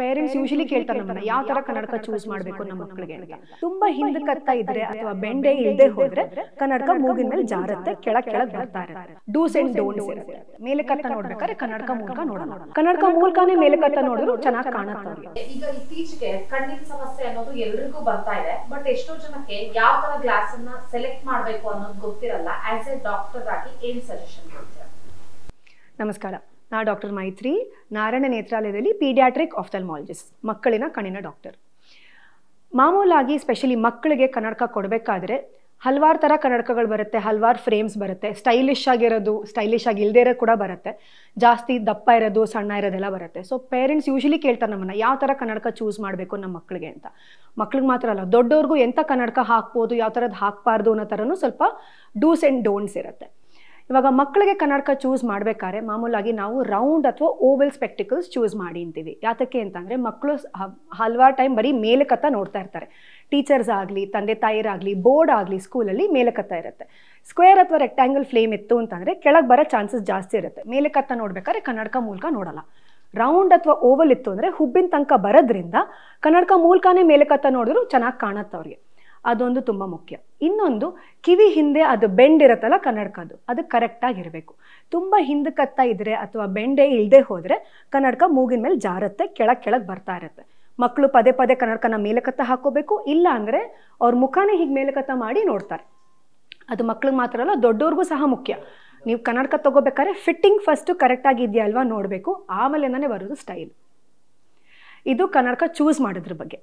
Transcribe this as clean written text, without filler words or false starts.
Parents usually ಕೇಳ್ತಾ ನಮ್ಮನ್ನ ಯಾವ ತರ ಕನ್ನಡಕ ಚೂಸ್ ಮಾಡಬೇಕು ನಮ್ಮ ಮಕ್ಕಳಿಗೆ ಅಂತ ತುಂಬಾ ಹಿಂದೆ ಕತ್ತಾ ಇದ್ರೆ ಅಥವಾ ಬೆಂಡೆ ಇಲ್ಲದೆ ಹೋದ್ರೆ ಕನ್ನಡಕ ಮೂಗಿನ ಮೇಲೆ ಜಾರುತ್ತೆ ಕೆಳಗೆ ಬರ್ತಾ ಇರುತ್ತೆ ಡೂಸ್ ಅಂಡ್ ಡೋಂಟ್ಸ್ ಇರುತ್ತೆ ಮೇಲೆ ಕತ್ತ ನೋಡಬೇಕಾದ್ರೆ ಕನ್ನಡಕ ಮೂಲಕ ನೋಡೋಣ ಕನ್ನಡಕ ಮೂಲಕನೇ ಮೇಲೆ ಕತ್ತ ನೋಡಿದ್ರು ಚೆನ್ನಾಗಿ ಕಾಣುತ್ತೆ ಈಗ ಇತ್ತೀಚೆಗೆ ಕಣ್ಣಿನ ಸಮಸ್ಯೆ ಅನ್ನೋದು ಎಲ್ಲರಿಗೂ ಬರ್ತಾ ಇದೆ ಬಟ್ ಎಷ್ಟೋ ಜನಕ್ಕೆ ಯಾವ ತರ ಗ್ಲಾಸ್ ಅನ್ನು ಸೆಲೆಕ್ಟ್ ಮಾಡಬೇಕು ಅನ್ನೋದು ಗೊತ್ತಿರಲ್ಲ ಆಸ್ ಎ ಡಾಕ್ಟರ್ ಆಗಿ ಏನು ಸಜೆಷನ್ ಕೊಡ್ತೀರಾ ನಮಸ್ಕಾರ ನಾನು ಡಾಕ್ಟರ್ ಮೈತ್ರಿ ನಾರಾಯಣ ನೇತ್ರಾಲಯದಲ್ಲಿ ಪೀಡಿಯಾಟ್ರಿಕ್ ಆಫ್ಥಲ್ಮಾಲಜಿಸ್ಟ್ ಮಕ್ಕಳಿನ ಕಣ್ಣಿನ ಡಾಕ್ಟರ್ ಮಾಮೂಲಾಗಿ ಸ್ಪೆಷಲಿ ಮಕ್ಕಳಿಗೆ ಕನ್ನಡಕ ಕೊಡಬೇಕಾದ್ರೆ ಹಲವಾರು ಥರ ಕನ್ನಡಕಗಳು ಬರುತ್ತೆ ಹಲವಾರು ಫ್ರೇಮ್ಸ್ ಬರುತ್ತೆ ಸ್ಟೈಲಿಶ್ ಆಗಿರೋದು ಸ್ಟೈಲಿಶ್ ಆಗಿ ಇಲ್ಲದೇ ಇರೋ ಕೂಡ ಬರುತ್ತೆ ಜಾಸ್ತಿ ದಪ್ಪ ಇರೋದು ಸಣ್ಣ ಇರೋದೆಲ್ಲ ಬರುತ್ತೆ ಸೊ ಪೇರೆಂಟ್ಸ್ ಯೂಶಲಿ ಕೇಳ್ತಾರೆ ನಮ್ಮನ್ನು ಯಾವ ಥರ ಕನ್ನಡಕ ಚೂಸ್ ಮಾಡಬೇಕು ನಮ್ಮ ಮಕ್ಕಳಿಗೆ ಅಂತ ಮಕ್ಕಳಿಗೆ ಮಾತ್ರ ಅಲ್ಲ ದೊಡ್ಡವ್ರಿಗೂ ಎಂಥ ಕನ್ನಡಕ ಹಾಕ್ಬೋದು ಯಾವ ಥರದ್ದು ಹಾಕಬಾರ್ದು ಅನ್ನೋ ಥರನೂ ಸ್ವಲ್ಪ ಡೂಸ್ ಆ್ಯಂಡ್ ಡೋಂಟ್ಸ್ ಇರುತ್ತೆ ಇವಾಗ ಮಕ್ಕಳಿಗೆ ಕನ್ನಡಕ ಚೂಸ್ ಮಾಡಬೇಕಾದ್ರೆ ಮಾಮೂಲಾಗಿ ನಾವು ರೌಂಡ್ ಅಥವಾ ಓವಲ್ ಸ್ಪೆಕ್ಟಿಕಲ್ಸ್ ಚೂಸ್ ಮಾಡಿ ಅಂತೀವಿ ಯಾತಕ್ಕೆ ಅಂತಂದರೆ ಮಕ್ಕಳು ಹಲವಾರು ಟೈಮ್ ಬರೀ ಮೇಲಕತ್ತ ನೋಡ್ತಾ ಇರ್ತಾರೆ ಟೀಚರ್ಸ್ ಆಗಲಿ ತಂದೆ ತಾಯಿರಾಗಲಿ ಬೋರ್ಡ್ ಆಗಲಿ ಸ್ಕೂಲಲ್ಲಿ ಮೇಲಕತ್ತ ಇರುತ್ತೆ ಸ್ಕ್ವೇರ್ ಅಥವಾ ರೆಕ್ಟ್ಯಾಂಗಲ್ ಫ್ಲೇಮ್ ಇತ್ತು ಅಂತಂದರೆ ಕೆಳಗೆ ಬರೋ ಚಾನ್ಸಸ್ ಜಾಸ್ತಿ ಇರುತ್ತೆ ಮೇಲಕತ್ತ ನೋಡ್ಬೇಕಾದ್ರೆ ಕನ್ನಡಕ ಮೂಲಕ ನೋಡೋಲ್ಲ ರೌಂಡ್ ಅಥವಾ ಓವಲ್ ಇತ್ತು ಅಂದರೆ ಹುಬ್ಬಿನ ತನಕ ಬರೋದ್ರಿಂದ ಕನ್ನಡಕ ಮೂಲಕನೇ ಮೇಲಕತ್ತ ನೋಡಿದ್ರು ಚೆನ್ನಾಗಿ ಕಾಣುತ್ತೆ ಅವ್ರಿಗೆ ಅದೊಂದು ತುಂಬ ಮುಖ್ಯ ಇನ್ನೊಂದು ಕಿವಿ ಹಿಂದೆ ಅದು ಬೆಂಡ್ ಇರುತ್ತಲ್ಲ ಕನ್ನಡಕ ಅದು ಕರೆಕ್ಟಾಗಿರಬೇಕು ತುಂಬ ಹಿಂದೆ ಕತ್ತಾ ಇದ್ದರೆ ಅಥವಾ ಬೆಂಡೆ ಇಲ್ಲದೆ ಹೋದರೆ ಕನ್ನಡಕ ಮೂಗಿನ ಮೇಲೆ ಜಾರುತ್ತೆ ಕೆಳಗೆ ಬರ್ತಾ ಇರುತ್ತೆ ಮಕ್ಕಳು ಪದೇ ಪದೇ ಕನ್ನಡಕನ ಮೇಲಕತ್ತ ಹಾಕೋಬೇಕು ಇಲ್ಲ ಅಂದರೆ ಅವ್ರ ಮುಖಾನೇ ಹೀಗೆ ಮೇಲಕತ್ತ ಮಾಡಿ ನೋಡ್ತಾರೆ ಅದು ಮಕ್ಳಿಗೆ ಮಾತ್ರ ಅಲ್ಲ ದೊಡ್ಡವ್ರಿಗೂ ಸಹ ಮುಖ್ಯ ನೀವು ಕನ್ನಡಕ ತೊಗೋಬೇಕಾದ್ರೆ ಫಿಟ್ಟಿಂಗ್ ಫಸ್ಟು ಕರೆಕ್ಟಾಗಿದೆಯಾ ಅಲ್ವಾ ನೋಡಬೇಕು ಆಮೇಲೆ ನಾನೇ ಬರೋದು ಸ್ಟೈಲ್ ಇದು ಕನ್ನಡಕ ಚೂಸ್ ಮಾಡೋದ್ರ ಬಗ್ಗೆ